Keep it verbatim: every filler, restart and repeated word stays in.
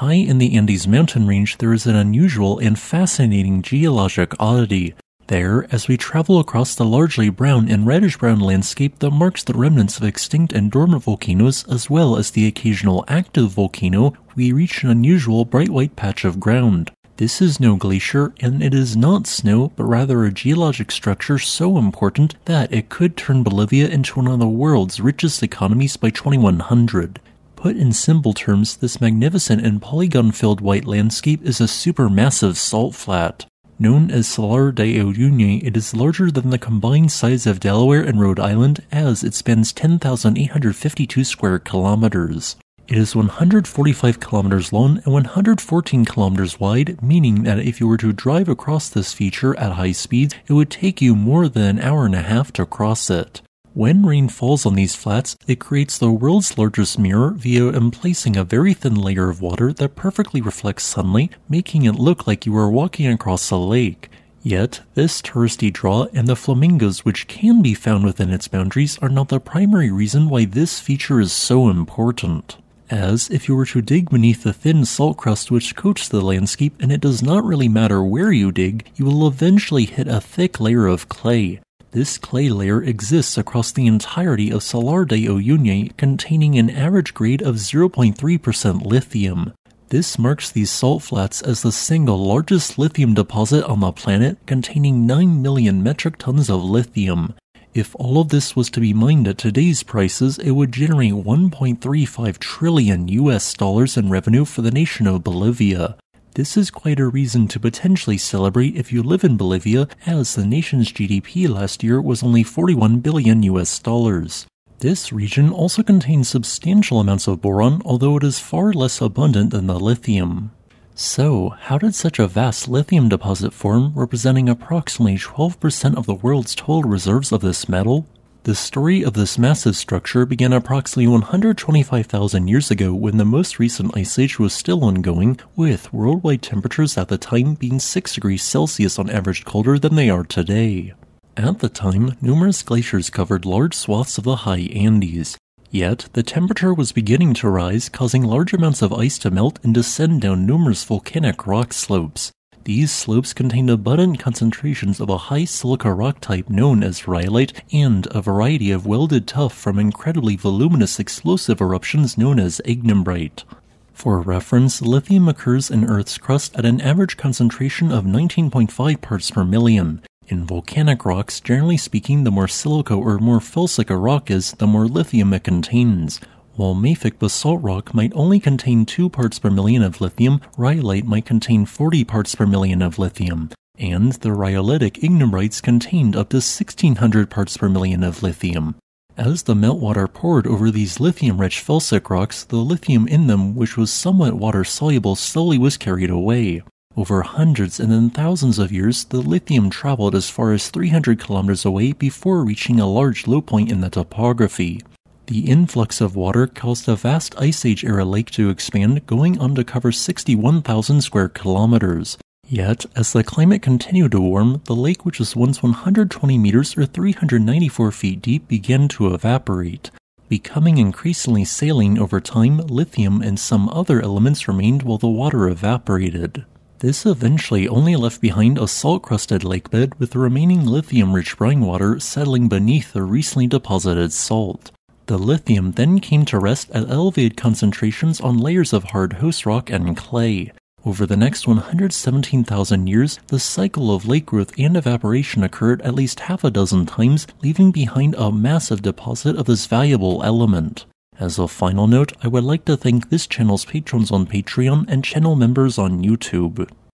High in the Andes mountain range, there is an unusual and fascinating geologic oddity. There, as we travel across the largely brown and reddish-brown landscape that marks the remnants of extinct and dormant volcanoes, as well as the occasional active volcano, we reach an unusual bright white patch of ground. This is no glacier, and it is not snow, but rather a geologic structure so important that it could turn Bolivia into one of the world's richest economies by twenty-one hundred. Put in simple terms, this magnificent and polygon-filled white landscape is a supermassive salt flat. Known as Salar de Uyuni, it is larger than the combined size of Delaware and Rhode Island, as it spans ten thousand eight hundred fifty-two square kilometers. It is one hundred forty-five kilometers long and one hundred fourteen kilometers wide, meaning that if you were to drive across this feature at high speeds, it would take you more than an hour and a half to cross it. When rain falls on these flats, it creates the world's largest mirror via emplacing a very thin layer of water that perfectly reflects sunlight, making it look like you are walking across a lake. Yet, this touristy draw and the flamingos which can be found within its boundaries are not the primary reason why this feature is so important. As if you were to dig beneath the thin salt crust which coats the landscape, and it does not really matter where you dig, you will eventually hit a thick layer of clay. This clay layer exists across the entirety of Salar de Uyuni, containing an average grade of zero point three percent lithium. This marks these salt flats as the single largest lithium deposit on the planet, containing nine million metric tons of lithium. If all of this was to be mined at today's prices, it would generate one point three five trillion U S dollars in revenue for the nation of Bolivia. This is quite a reason to potentially celebrate if you live in Bolivia, as the nation's G D P last year was only forty-one billion U S dollars. This region also contains substantial amounts of boron, although it is far less abundant than the lithium. So, how did such a vast lithium deposit form, representing approximately twelve percent of the world's total reserves of this metal? The story of this massive structure began approximately one hundred twenty-five thousand years ago, when the most recent ice age was still ongoing, with worldwide temperatures at the time being six degrees Celsius on average colder than they are today. At the time, numerous glaciers covered large swaths of the high Andes. Yet, the temperature was beginning to rise, causing large amounts of ice to melt and descend down numerous volcanic rock slopes. These slopes contained abundant concentrations of a high silica rock type known as rhyolite and a variety of welded tuff from incredibly voluminous explosive eruptions known as ignimbrite. For reference, lithium occurs in Earth's crust at an average concentration of nineteen point five parts per million. In volcanic rocks, generally speaking, the more silica or more felsic a rock is, the more lithium it contains. While mafic basalt rock might only contain two parts per million of lithium, rhyolite might contain forty parts per million of lithium, and the rhyolitic ignimbrites contained up to sixteen hundred parts per million of lithium. As the meltwater poured over these lithium-rich felsic rocks, the lithium in them, which was somewhat water-soluble, slowly was carried away. Over hundreds and then thousands of years, the lithium traveled as far as three hundred kilometers away before reaching a large low point in the topography. The influx of water caused a vast Ice Age era lake to expand, going on to cover sixty-one thousand square kilometers. Yet, as the climate continued to warm, the lake, which was once one hundred twenty meters or three hundred ninety-four feet deep, began to evaporate. Becoming increasingly saline over time, lithium and some other elements remained while the water evaporated. This eventually only left behind a salt-crusted lakebed, with the remaining lithium-rich brine water settling beneath the recently deposited salt. The lithium then came to rest at elevated concentrations on layers of hard host rock and clay. Over the next one hundred seventeen thousand years, the cycle of lake growth and evaporation occurred at least half a dozen times, leaving behind a massive deposit of this valuable element. As a final note, I would like to thank this channel's patrons on Patreon and channel members on YouTube.